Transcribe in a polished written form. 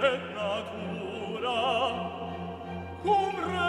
per natura cum